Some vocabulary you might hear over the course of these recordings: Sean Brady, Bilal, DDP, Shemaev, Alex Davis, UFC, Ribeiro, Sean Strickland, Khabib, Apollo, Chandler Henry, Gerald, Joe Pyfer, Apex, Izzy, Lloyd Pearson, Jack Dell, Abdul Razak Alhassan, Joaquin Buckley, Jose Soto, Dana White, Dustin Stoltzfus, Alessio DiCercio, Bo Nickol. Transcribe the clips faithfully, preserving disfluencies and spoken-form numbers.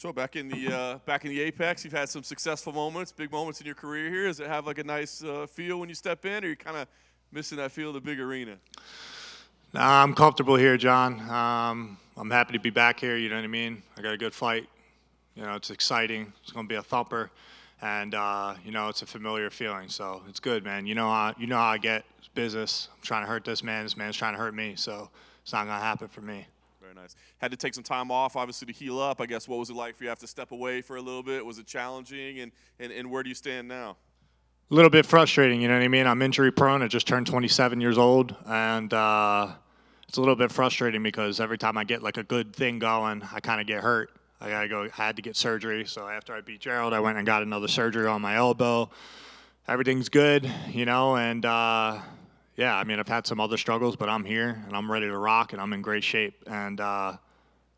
So back in the uh, back in the Apex, you've had some successful moments, big moments in your career here. Does it have like a nice uh, feel when you step in, or you kind of missing that feel of the big arena? Nah, I'm comfortable here, John. Um, I'm happy to be back here. You know what I mean? I got a good fight. You know, it's exciting. It's going to be a thumper. And, uh, you know, it's a familiar feeling, so it's good, man. You know, I, you know how I get. It's business. I'm trying to hurt this man. This man's trying to hurt me, so it's not going to happen for me. Very nice. Had to take some time off, obviously, to heal up. I guess what was it like for you to have to step away for a little bit? Was it challenging, and, and, and where do you stand now? A little bit frustrating, you know what I mean? I'm injury prone. I just turned twenty-seven years old, and uh, it's a little bit frustrating because every time I get, like, a good thing going, I kind of get hurt. I gotta go. I had to get surgery. So after I beat Gerald, I went and got another surgery on my elbow. Everything's good, you know. And uh, yeah, I mean, I've had some other struggles, but I'm here and I'm ready to rock and I'm in great shape. And uh,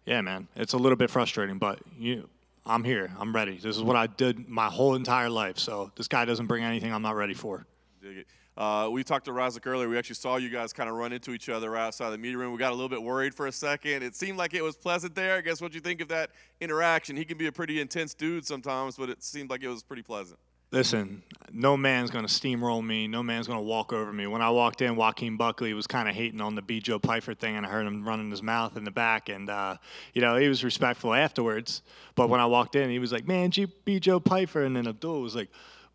yeah, man, it's a little bit frustrating, but you, I'm here. I'm ready. This is what I did my whole entire life. So this guy doesn't bring anything I'm not ready for. Dig it. Uh, we talked to Razak earlier. We actually saw you guys kind of run into each other outside the media room. We got a little bit worried for a second. It seemed like it was pleasant there. I guess what you think of that interaction? He can be a pretty intense dude sometimes, but it seemed like it was pretty pleasant. Listen, no man's going to steamroll me. No man's going to walk over me. When I walked in, Joaquin Buckley was kind of hating on the B. Joe Pyfer thing, and I heard him running his mouth in the back. And, uh, you know, he was respectful afterwards. But when I walked in, he was like, man, B. Joe Pyfer. And then Abdul was like,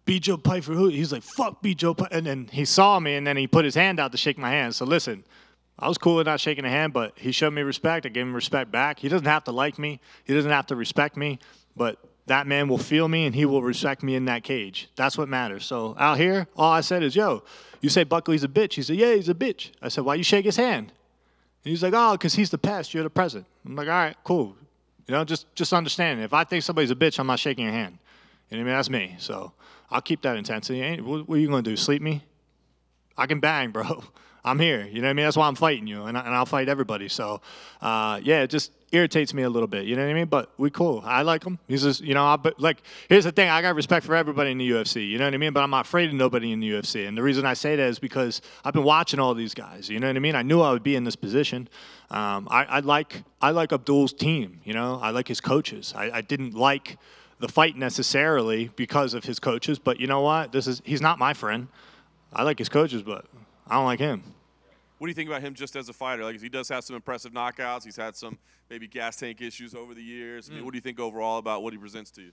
B. Joe Pyfer, who? He's like, fuck B. Joe Pyfer. And then he saw me, and then he put his hand out to shake my hand. So, listen, I was cool with not shaking a hand, but he showed me respect. I gave him respect back. He doesn't have to like me. He doesn't have to respect me. But that man will feel me, and he will respect me in that cage. That's what matters. So, out here, all I said is, yo, you say Buckley's a bitch. He said, yeah, he's a bitch. I said, why you shake his hand? And he's like, oh, because he's the past. You're the present. I'm like, all right, cool. You know, just, just understand. If I think somebody's a bitch, I'm not shaking your hand. You know what I mean? That's me. So I'll keep that intensity. What are you going to do, sleep me? I can bang, bro. I'm here. You know what I mean? That's why I'm fighting you, and, I, and I'll fight everybody. So, uh, yeah, it just irritates me a little bit. You know what I mean? But we cool. I like him. He's just, you know, I, but like, here's the thing. I got respect for everybody in the U F C. You know what I mean? But I'm not afraid of nobody in the U F C. And the reason I say that is because I've been watching all these guys. You know what I mean? I knew I would be in this position. Um, I, I, like, I like Abdul's team. You know, I like his coaches. I, I didn't like the fight necessarily because of his coaches, but you know what? This is he's not my friend. I like his coaches, but I don't like him. What do you think about him just as a fighter? Like, he does have some impressive knockouts. He's had some maybe gas tank issues over the years. Mm. I mean, what do you think overall about what he presents to you?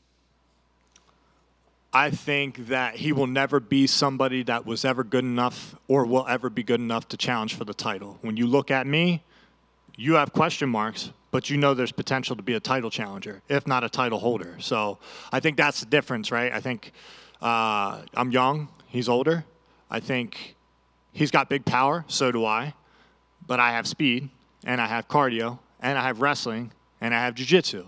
I think that he will never be somebody that was ever good enough or will ever be good enough to challenge for the title. When you look at me, you have question marks, but you know there's potential to be a title challenger, if not a title holder. So I think that's the difference, right? I think uh, I'm young, he's older. I think he's got big power, so do I. But I have speed, and I have cardio, and I have wrestling, and I have jiu-jitsu.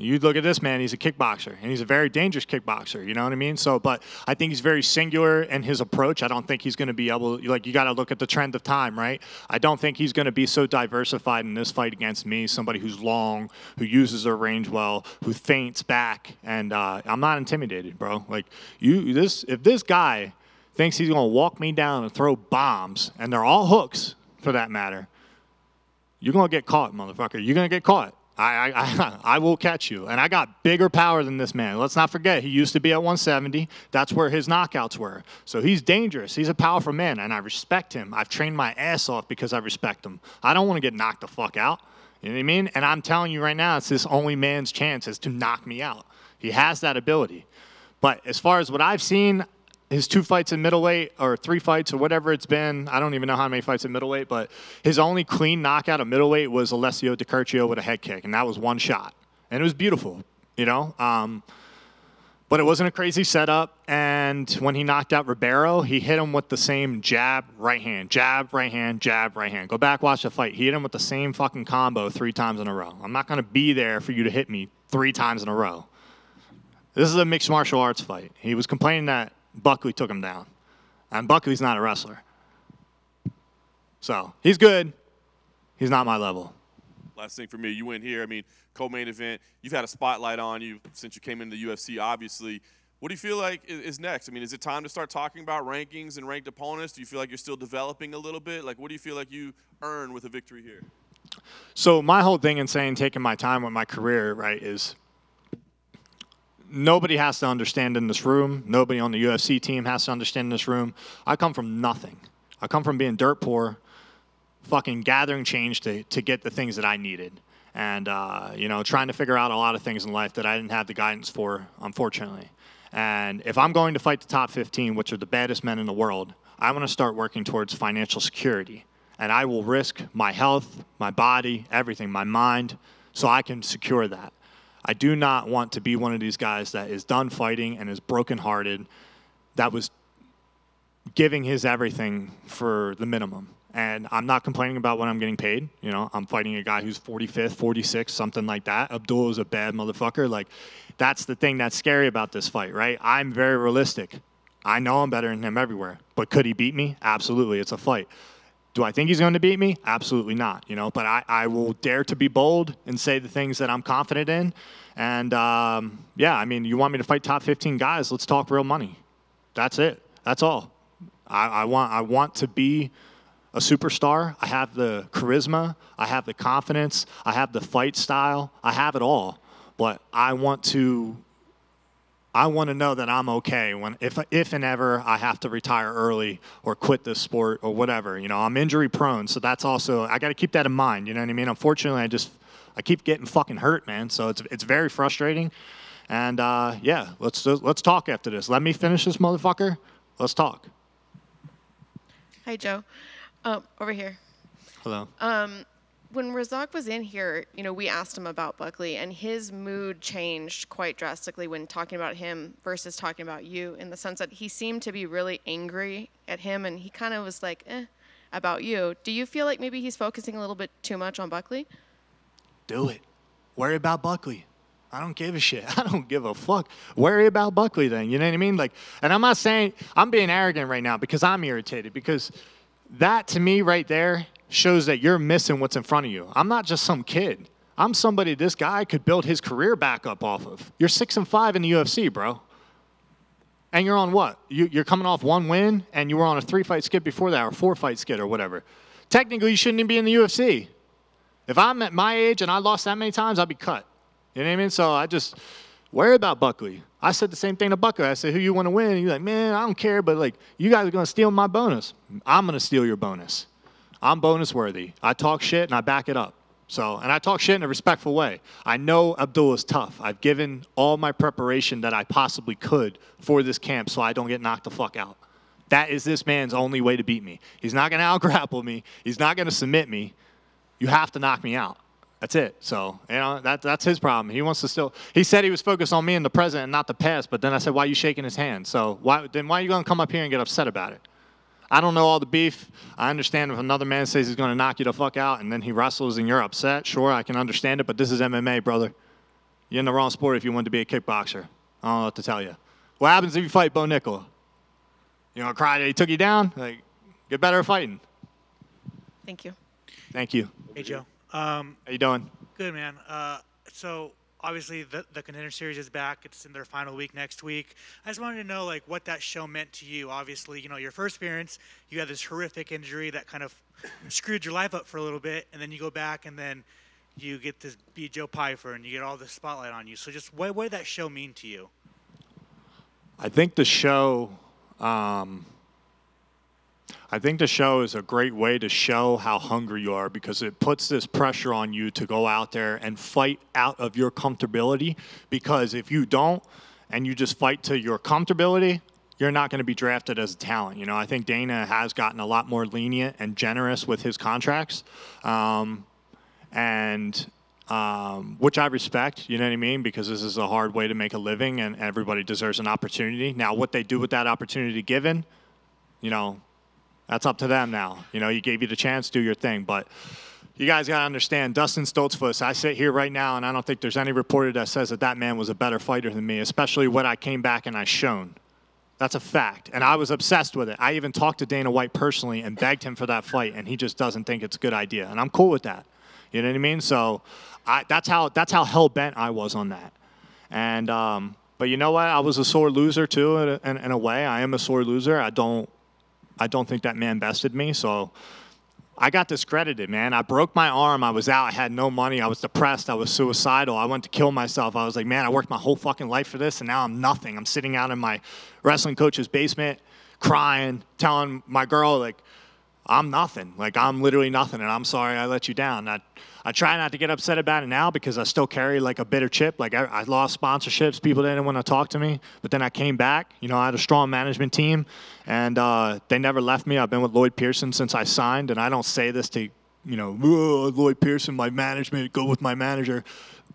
You look at this man, he's a kickboxer, and he's a very dangerous kickboxer, you know what I mean? So, but I think he's very singular in his approach. I don't think he's going to be able, like, you got to look at the trend of time, right? I don't think he's going to be so diversified in this fight against me, somebody who's long, who uses their range well, who feints back, and uh, I'm not intimidated, bro. Like, you, this, if this guy thinks he's going to walk me down and throw bombs, and they're all hooks, for that matter, you're going to get caught, motherfucker. You're going to get caught. I, I, I will catch you. And I got bigger power than this man. Let's not forget, he used to be at one seventy. That's where his knockouts were. So he's dangerous. He's a powerful man, and I respect him. I've trained my ass off because I respect him. I don't want to get knocked the fuck out. You know what I mean? And I'm telling you right now, it's this only man's chance is to knock me out. He has that ability. But as far as what I've seen, his two fights in middleweight, or three fights, or whatever it's been, I don't even know how many fights in middleweight, but his only clean knockout at middleweight was Alessio DiCercio with a head kick, and that was one shot. And it was beautiful, you know? Um, but it wasn't a crazy setup, and when he knocked out Ribeiro, he hit him with the same jab, right hand, jab, right hand, jab, right hand. Go back, watch the fight. He hit him with the same fucking combo three times in a row. I'm not going to be there for you to hit me three times in a row. This is a mixed martial arts fight. He was complaining that Buckley took him down. And Buckley's not a wrestler. So, he's good. He's not my level. Last thing for me, you win here. I mean, co-main event. You've had a spotlight on you since you came into the U F C, obviously. What do you feel like is next? I mean, is it time to start talking about rankings and ranked opponents? Do you feel like you're still developing a little bit? Like, what do you feel like you earn with a victory here? So, my whole thing in saying taking my time with my career, right, is – nobody has to understand in this room. Nobody on the U F C team has to understand in this room. I come from nothing. I come from being dirt poor, fucking gathering change to, to get the things that I needed. And, uh, you know, trying to figure out a lot of things in life that I didn't have the guidance for, unfortunately. And if I'm going to fight the top fifteen, which are the baddest men in the world, I want to start working towards financial security. And I will risk my health, my body, everything, my mind, so I can secure that. I do not want to be one of these guys that is done fighting and is brokenhearted, that was giving his everything for the minimum. And I'm not complaining about what I'm getting paid. You know, I'm fighting a guy who's forty-fifth, forty-sixth, something like that. Abdul is a bad motherfucker. Like, that's the thing that's scary about this fight, right? I'm very realistic. I know I'm better than him everywhere. But could he beat me? Absolutely. It's a fight. Do I think he's going to beat me? Absolutely not. You know, but I, I will dare to be bold and say the things that I'm confident in. And, um, yeah, I mean, you want me to fight top fifteen guys? Let's talk real money. That's it. That's all. I, I want I want to be a superstar. I have the charisma. I have the confidence. I have the fight style. I have it all. But I want to I want to know that I'm okay when if if and ever I have to retire early or quit this sport or whatever. You know, I'm injury prone, so that's also, I got to keep that in mind, you know what I mean? Unfortunately, I just I keep getting fucking hurt, man. So it's it's very frustrating. And uh yeah, let's let's talk after this. Let me finish this motherfucker. Let's talk. Hi, Joe. Um, over here. Hello. Um, when Razak was in here, you know, we asked him about Buckley, and his mood changed quite drastically when talking about him versus talking about you, in the sense that he seemed to be really angry at him, and he kind of was like, eh, about you. Do you feel like maybe he's focusing a little bit too much on Buckley? Do it. Worry about Buckley. I don't give a shit. I don't give a fuck. Worry about Buckley then, you know what I mean? Like, and I'm not saying, I'm being arrogant right now because I'm irritated, because that to me right there shows that you're missing what's in front of you. I'm not just some kid. I'm somebody this guy could build his career back up off of. You're six and five in the U F C, bro. And you're on what? You, you're coming off one win, and you were on a three-fight skid before that, or four-fight skid or whatever. Technically, you shouldn't even be in the U F C. If I'm at my age and I lost that many times, I'd be cut. You know what I mean? So I just worry about Buckley. I said the same thing to Buckley. I said, who you want to win? And he's like, man, I don't care, but like, you guys are going to steal my bonus. I'm going to steal your bonus. I'm bonus worthy. I talk shit and I back it up. So, and I talk shit in a respectful way. I know Abdul is tough. I've given all my preparation that I possibly could for this camp so I don't get knocked the fuck out. That is this man's only way to beat me. He's not going to out-grapple me. He's not going to submit me. You have to knock me out. That's it. So, you know, that, that's his problem. He wants to still, he said he was focused on me in the present and not the past, but then I said, why are you shaking his hand? So, why, then why are you going to come up here and get upset about it? I don't know all the beef. I understand if another man says he's going to knock you the fuck out and then he wrestles and you're upset, sure, I can understand it, but this is M M A, brother. You're in the wrong sport if you want to be a kickboxer. I don't know what to tell you. What happens if you fight Bo Nickol? You know, cry that he took you down? Like, get better at fighting. Thank you. Thank you. Hey, Joe. Um, How you doing? Good, man. Uh, so obviously the, the Contender Series is back. It's in their final week next week. I just wanted to know, like, what that show meant to you. Obviously, you know, your first appearance, you had this horrific injury that kind of screwed your life up for a little bit, and then you go back and then you get this beat Joe Pyfer and you get all the spotlight on you. So just what, what did that show mean to you? I think the show, um, I think the show is a great way to show how hungry you are, because it puts this pressure on you to go out there and fight out of your comfortability, because if you don't and you just fight to your comfortability, you're not going to be drafted as a talent. You know, I think Dana has gotten a lot more lenient and generous with his contracts, um, and um, which I respect, you know what I mean, because this is a hard way to make a living and everybody deserves an opportunity. Now, what they do with that opportunity given, you know, that's up to them now. You know, he gave you the chance, do your thing. But you guys got to understand, Dustin Stoltzfus, I sit here right now, and I don't think there's any reporter that says that that man was a better fighter than me, especially when I came back and I shone. That's a fact. And I was obsessed with it. I even talked to Dana White personally and begged him for that fight, and he just doesn't think it's a good idea. And I'm cool with that. You know what I mean? So I, that's how, that's how hell-bent I was on that. And um, but you know what? I was a sore loser, too, in, in, in a way. I am a sore loser. I don't. I don't think that man bested me, so I got discredited, man. I broke my arm. I was out. I had no money. I was depressed. I was suicidal. I went to kill myself. I was like, man, I worked my whole fucking life for this, and now I'm nothing. I'm sitting out in my wrestling coach's basement crying, telling my girl, like, I'm nothing. Like, I'm literally nothing, and I'm sorry I let you down. I, I try not to get upset about it now because I still carry, like, a bitter chip. Like, I, I lost sponsorships. People didn't want to talk to me, but then I came back. You know, I had a strong management team. And uh, they never left me. I've been with Lloyd Pearson since I signed, and I don't say this to, you know, oh, Lloyd Pearson, my management, go with my manager.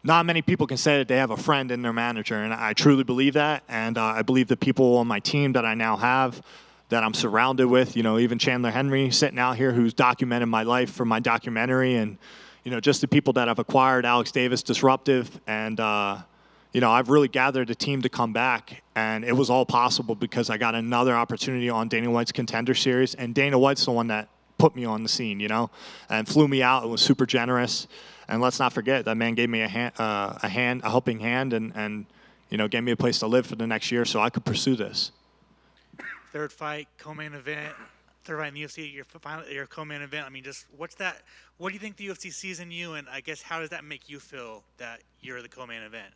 Not many people can say that they have a friend in their manager, and I truly believe that. And uh, I believe the people on my team that I now have, that I'm surrounded with, you know, even Chandler Henry sitting out here who's documented my life for my documentary, and, you know, just the people that I've acquired, Alex Davis, Disruptive, and, uh, you know, I've really gathered a team to come back, and it was all possible because I got another opportunity on Dana White's Contender Series, and Dana White's the one that put me on the scene, you know, and flew me out and was super generous. And let's not forget, that man gave me a hand, uh, a, hand a helping hand, and, and, you know, gave me a place to live for the next year so I could pursue this. Third fight, co-main event, third fight in the U F C, your, final, your co-main event. I mean, just what's that, what do you think the U F C sees in you, and I guess how does that make you feel that you're the co-main event?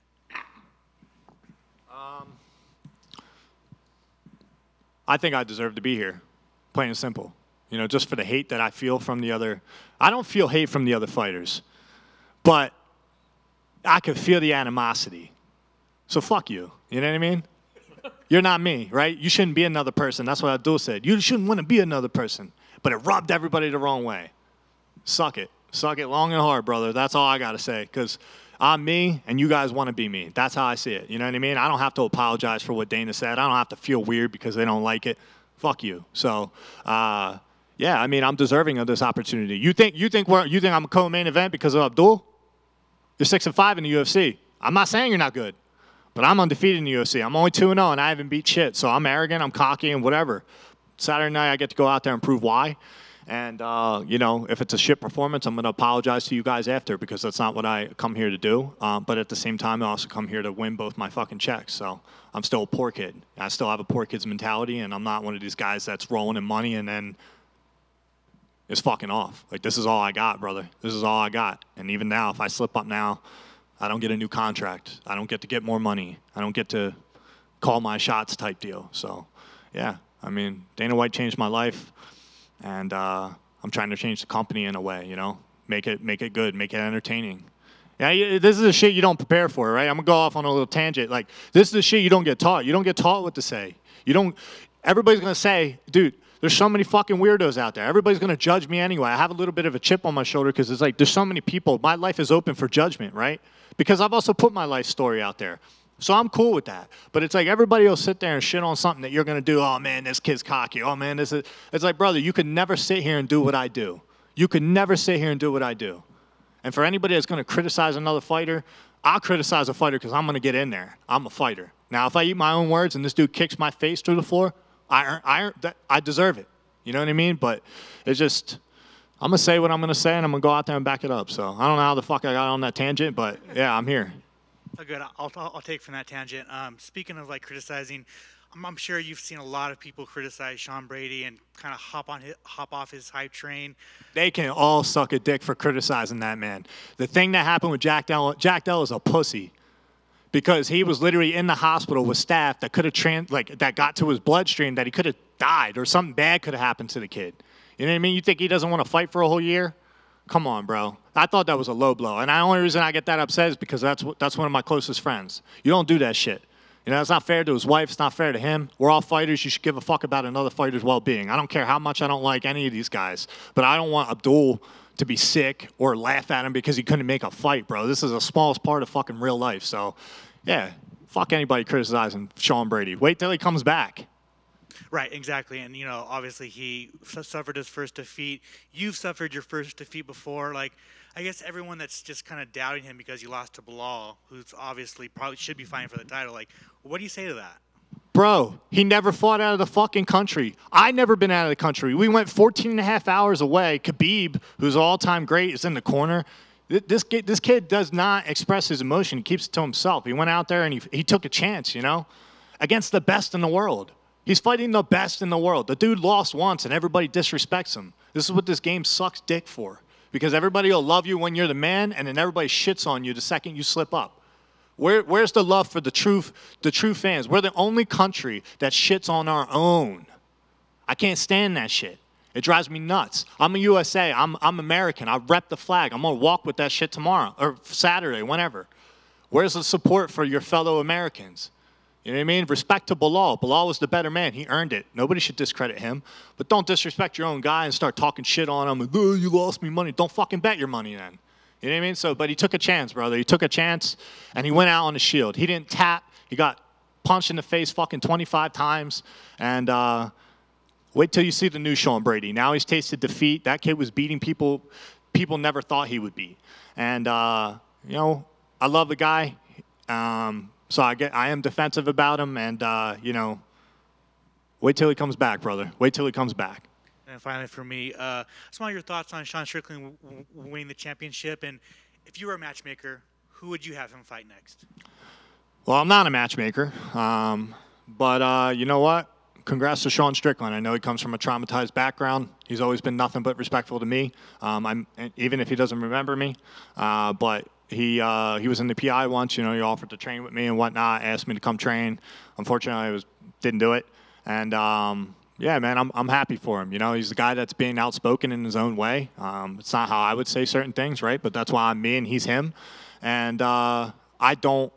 Um, I think I deserve to be here, plain and simple. You know, just for the hate that I feel from the other. I don't feel hate from the other fighters, but I could feel the animosity. So fuck you. You know what I mean? You're not me, right? You shouldn't be another person. That's what Abdul said. You shouldn't want to be another person. But it rubbed everybody the wrong way. Suck it. Suck it long and hard, brother. That's all I got to say, because I'm me, and you guys want to be me. That's how I see it. You know what I mean? I don't have to apologize for what Dana said. I don't have to feel weird because they don't like it. Fuck you. So, uh, yeah, I mean, I'm deserving of this opportunity. You think you think we're, you think I'm a co-main event because of Abdul? You're six and five in the U F C. I'm not saying you're not good, but I'm undefeated in the U F C. I'm only two and zero, and I haven't beat shit. So I'm arrogant, I'm cocky, and whatever. Saturday night, I get to go out there and prove why. And, uh, you know, if it's a shit performance, I'm going to apologize to you guys after, because that's not what I come here to do. Um, but at the same time, I also come here to win both my fucking checks. So I'm still a poor kid. I still have a poor kid's mentality, and I'm not one of these guys that's rolling in money and then it's fucking off. Like, this is all I got, brother. This is all I got. And even now, if I slip up now, I don't get a new contract. I don't get to get more money. I don't get to call my shots type deal. So, yeah, I mean, Dana White changed my life. And uh, I'm trying to change the company in a way, you know, make it make it good, make it entertaining. Yeah, this is the shit you don't prepare for, right? I'm gonna go off on a little tangent. Like, this is the shit you don't get taught. You don't get taught what to say. You don't. Everybody's gonna say, dude, there's so many fucking weirdos out there. Everybody's gonna judge me anyway. I have a little bit of a chip on my shoulder because it's like there's so many people. My life is open for judgment, right? Because I've also put my life story out there. So I'm cool with that. But it's like everybody will sit there and shit on something that you're going to do. Oh, man, this kid's cocky. Oh, man, this is. It's like, brother, you could never sit here and do what I do. You could never sit here and do what I do. And for anybody that's going to criticize another fighter, I'll criticize a fighter because I'm going to get in there. I'm a fighter. Now, if I eat my own words and this dude kicks my face through the floor, I, earn, I, earn, that, I deserve it. You know what I mean? But it's just, I'm going to say what I'm going to say, and I'm going to go out there and back it up. So I don't know how the fuck I got on that tangent, but, yeah, I'm here. Oh, good. I'll, I'll, I'll take from that tangent. Um, speaking of, like, criticizing, I'm, I'm sure you've seen a lot of people criticize Sean Brady and kind of hop on his, hop off his hype train. They can all suck a dick for criticizing that man. The thing that happened with Jack Dell, Jack Dell is a pussy, because he was literally in the hospital with staff that could have trans, like that got to his bloodstream that he could have died, or something bad could have happened to the kid. You know what I mean? You think he doesn't want to fight for a whole year? Come on, bro. I thought that was a low blow. And the only reason I get that upset is because that's, that's one of my closest friends. You don't do that shit. You know, it's not fair to his wife. It's not fair to him. We're all fighters. You should give a fuck about another fighter's well-being. I don't care how much I don't like any of these guys, but I don't want Abdul to be sick or laugh at him because he couldn't make a fight, bro. This is the smallest part of fucking real life. So, yeah, fuck anybody criticizing Sean Brady. Wait till he comes back. Right, exactly. And, you know, obviously he suffered his first defeat. You've suffered your first defeat before. Like, I guess everyone that's just kind of doubting him because you lost to Bilal, who's obviously probably should be fighting for the title, like, what do you say to that? Bro, he never fought out of the fucking country. I never been out of the country. We went fourteen and a half hours away. Khabib, who's all-time great, is in the corner. This kid, this kid does not express his emotion. He keeps it to himself. He went out there and he, he took a chance, you know, against the best in the world. He's fighting the best in the world. The dude lost once, and everybody disrespects him. This is what this game sucks dick for, because everybody will love you when you're the man, and then everybody shits on you the second you slip up. Where, where's the love for the true, the true fans? We're the only country that shits on our own. I can't stand that shit. It drives me nuts. I'm a U S A. I'm, I'm American. I rep the flag. I'm going to walk with that shit tomorrow or Saturday, whenever. Where's the support for your fellow Americans? You know what I mean? Respect to Bilal. Bilal was the better man. He earned it. Nobody should discredit him. But don't disrespect your own guy and start talking shit on him. Like, oh, you lost me money. Don't fucking bet your money then. You know what I mean? So, but he took a chance, brother. He took a chance, and he went out on the shield. He didn't tap. He got punched in the face fucking twenty-five times. And uh, wait till you see the new Sean Brady. Now he's tasted defeat. That kid was beating people people never thought he would beat. And, uh, you know, I love the guy. Um... So I, get, I am defensive about him, and, uh, you know, wait till he comes back, brother. Wait till he comes back. And finally for me, uh, some of your thoughts on Sean Strickland w w winning the championship, and if you were a matchmaker, who would you have him fight next? Well, I'm not a matchmaker, um, but uh, you know what? Congrats to Sean Strickland. I know he comes from a traumatized background. He's always been nothing but respectful to me, um, I'm, even if he doesn't remember me, uh, but... He, uh, he was in the P I once, you know, he offered to train with me and whatnot, asked me to come train. Unfortunately, I was, didn't do it. And, um, yeah, man, I'm, I'm happy for him. You know, he's the guy that's being outspoken in his own way. Um, it's not how I would say certain things, right? But that's why I'm me and he's him. And uh, I don't,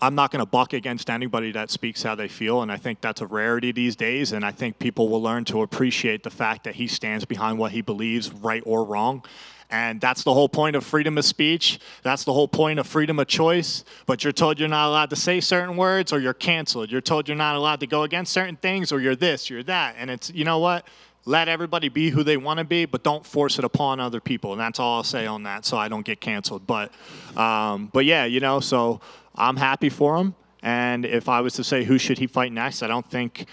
I'm not going to buck against anybody that speaks how they feel, and I think that's a rarity these days, and I think people will learn to appreciate the fact that he stands behind what he believes, right or wrong. And that's the whole point of freedom of speech. That's the whole point of freedom of choice. But you're told you're not allowed to say certain words, or you're canceled. You're told you're not allowed to go against certain things, or you're this, you're that. And it's, you know what? Let everybody be who they want to be, but don't force it upon other people. And that's all I'll say on that, so I don't get canceled. But, um, but yeah, you know, so I'm happy for him. And if I was to say who should he fight next, I don't think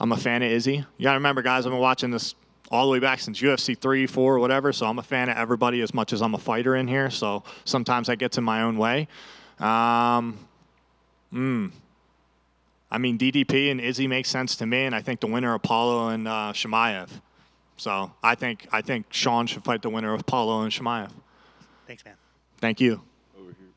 I'm a fan of Izzy. You got to remember, guys, I've been watching this all the way back since U F C three, four, or whatever. So I'm a fan of everybody as much as I'm a fighter in here. So sometimes that gets in my own way. Um, mm. I mean, D D P and Izzy make sense to me, and I think the winner, Apollo and uh, Shemaev. So I think, I think Sean should fight the winner of Apollo and Shemaev. Thanks, man. Thank you. Over here.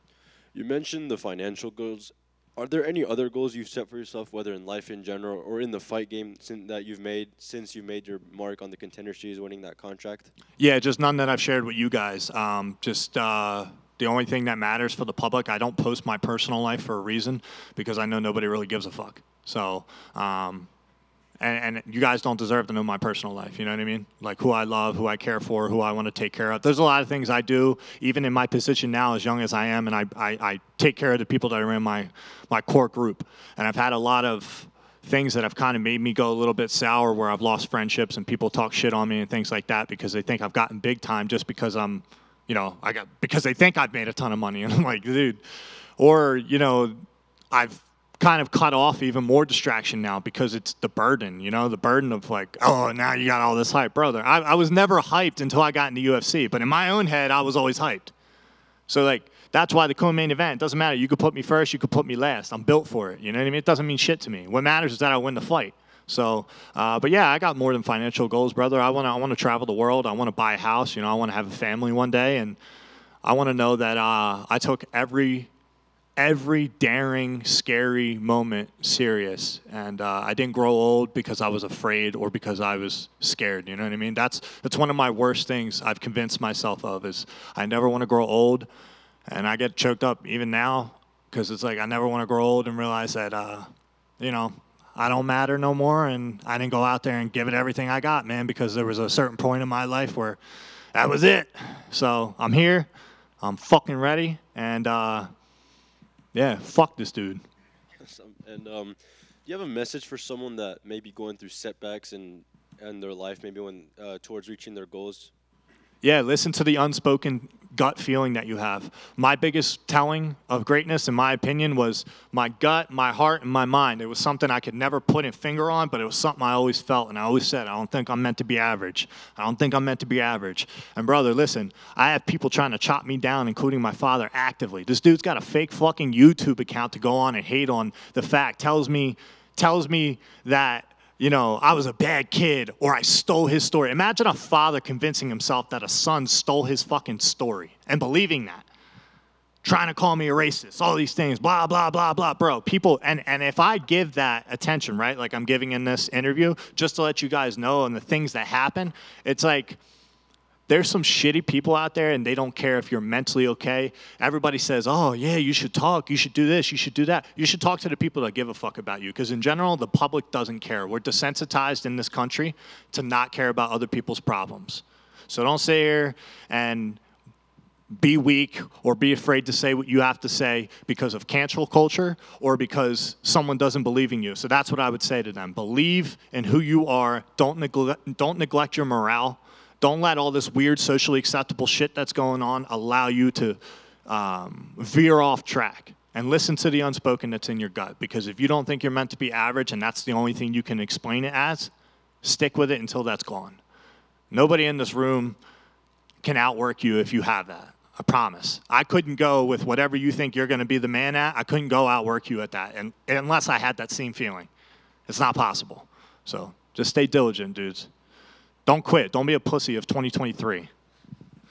You mentioned the financial goals. Are there any other goals you've set for yourself, whether in life in general or in the fight game, that you've made since you made your mark on the Contender Series, winning that contract? Yeah, just none that I've shared with you guys. Um, just uh, the only thing that matters for the public, I don't post my personal life for a reason, because I know nobody really gives a fuck. So, um, and, and you guys don't deserve to know my personal life, you know what I mean? Like who I love, who I care for, who I want to take care of. There's a lot of things I do, even in my position now, as young as I am, and I, I, I take care of the people that are in my, my core group. And I've had a lot of things that have kind of made me go a little bit sour, where I've lost friendships and people talk shit on me and things like that, because they think I've gotten big time just because I'm, you know, I got, because they think I've made a ton of money. And I'm like, dude, or, you know, I've kind of cut off even more distraction now, because it's the burden, you know, the burden of like, oh, now you got all this hype, brother. I, I was never hyped until I got into U F C, but in my own head, I was always hyped. So like, that's why the co-main event, doesn't matter. You could put me first, you could put me last. I'm built for it. You know what I mean? It doesn't mean shit to me. What matters is that I win the fight. So, uh, but yeah, I got more than financial goals, brother. I want to I want to travel the world. I want to buy a house. You know, I want to have a family one day. And I want to know that uh, I took every, every daring, scary moment serious. And uh, I didn't grow old because I was afraid or because I was scared. You know what I mean? That's, that's one of my worst things I've convinced myself of, is I never want to grow old. And I get choked up even now, because it's like I never want to grow old and realize that, uh, you know, I don't matter no more. And I didn't go out there and give it everything I got, man, because there was a certain point in my life where that was it. So I'm here. I'm fucking ready. And, uh, yeah, fuck this dude. And um, do you have a message for someone that may be going through setbacks in, in their life, maybe when uh, towards reaching their goals? Yeah, listen to the unspoken gut feeling that you have. My biggest telling of greatness, in my opinion, was my gut, my heart, and my mind. It was something I could never put a finger on, but it was something I always felt, and I always said, I don't think I'm meant to be average. I don't think I'm meant to be average. And, brother, listen, I have people trying to chop me down, including my father, actively. This dude's got a fake fucking YouTube account to go on and hate on the fact, tells me, tells me that, you know, I was a bad kid or I stole his story. Imagine a father convincing himself that a son stole his fucking story and believing that. Trying to call me a racist, all these things, blah, blah, blah, blah, bro. People, and, and if I give that attention, right, like I'm giving in this interview, just to let you guys know and the things that happen, it's like there's some shitty people out there and they don't care if you're mentally okay. Everybody says, oh, yeah, you should talk. You should do this. You should do that. You should talk to the people that give a fuck about you because in general, the public doesn't care. We're desensitized in this country to not care about other people's problems. So don't sit here and be weak or be afraid to say what you have to say because of cancel culture or because someone doesn't believe in you. So that's what I would say to them. Believe in who you are. Don't neglect, don't neglect your morale. Don't let all this weird socially acceptable shit that's going on allow you to um, veer off track. And listen to the unspoken that's in your gut. Because if you don't think you're meant to be average and that's the only thing you can explain it as, stick with it until that's gone. Nobody in this room can outwork you if you have that. I promise. I couldn't go with whatever you think you're going to be the man at. I couldn't go outwork you at that, and unless I had that same feeling. It's not possible. So just stay diligent, dudes. Don't quit. Don't be a pussy of twenty twenty-three.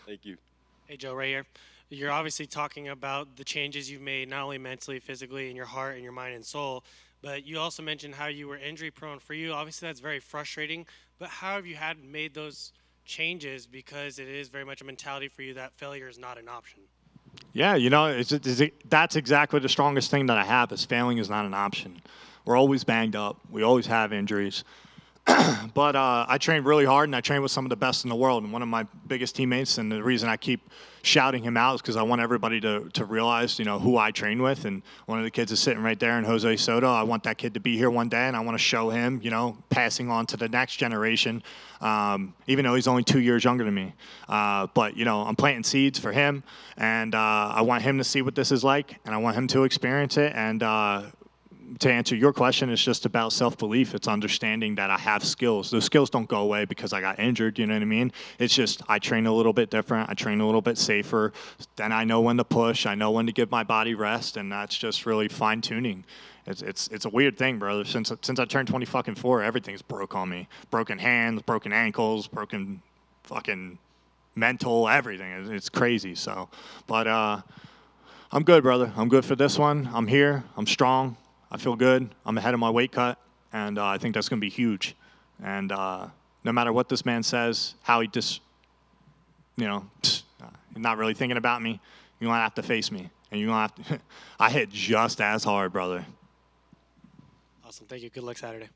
Thank you. Hey, Joe, right here. You're obviously talking about the changes you've made, not only mentally, physically, in your heart and your mind and soul, but you also mentioned how you were injury prone for you. Obviously, that's very frustrating, but how have you had made those changes, because it is very much a mentality for you that failure is not an option? Yeah, you know, it's, it's, it, that's exactly the strongest thing that I have is failing is not an option. We're always banged up. We always have injuries. but uh, I trained really hard, and I trained with some of the best in the world. And one of my biggest teammates, and the reason I keep shouting him out is because I want everybody to, to realize, you know, who I train with. And one of the kids is sitting right there in Jose Soto. I want that kid to be here one day, and I want to show him, you know, passing on to the next generation, um, even though he's only two years younger than me. Uh, but, you know, I'm planting seeds for him, and uh, I want him to see what this is like, and I want him to experience it. And uh, to answer your question, it's just about self-belief. It's understanding that I have skills. Those skills don't go away because I got injured, you know what I mean? It's just I train a little bit different. I train a little bit safer. Then I know when to push. I know when to give my body rest, and that's just really fine-tuning. It's, it's, it's a weird thing, brother. Since, since I turned twenty fucking four, everything's broke on me. Broken hands, broken ankles, broken fucking mental, everything. It's crazy, so. But uh, I'm good, brother. I'm good for this one. I'm here. I'm strong. I feel good. I'm ahead of my weight cut, and uh, I think that's going to be huge. And uh, no matter what this man says, how he just, you know, pfft, not really thinking about me, you're going to have to face me. And you're going to have to – I hit just as hard, brother. Awesome. Thank you. Good luck Saturday.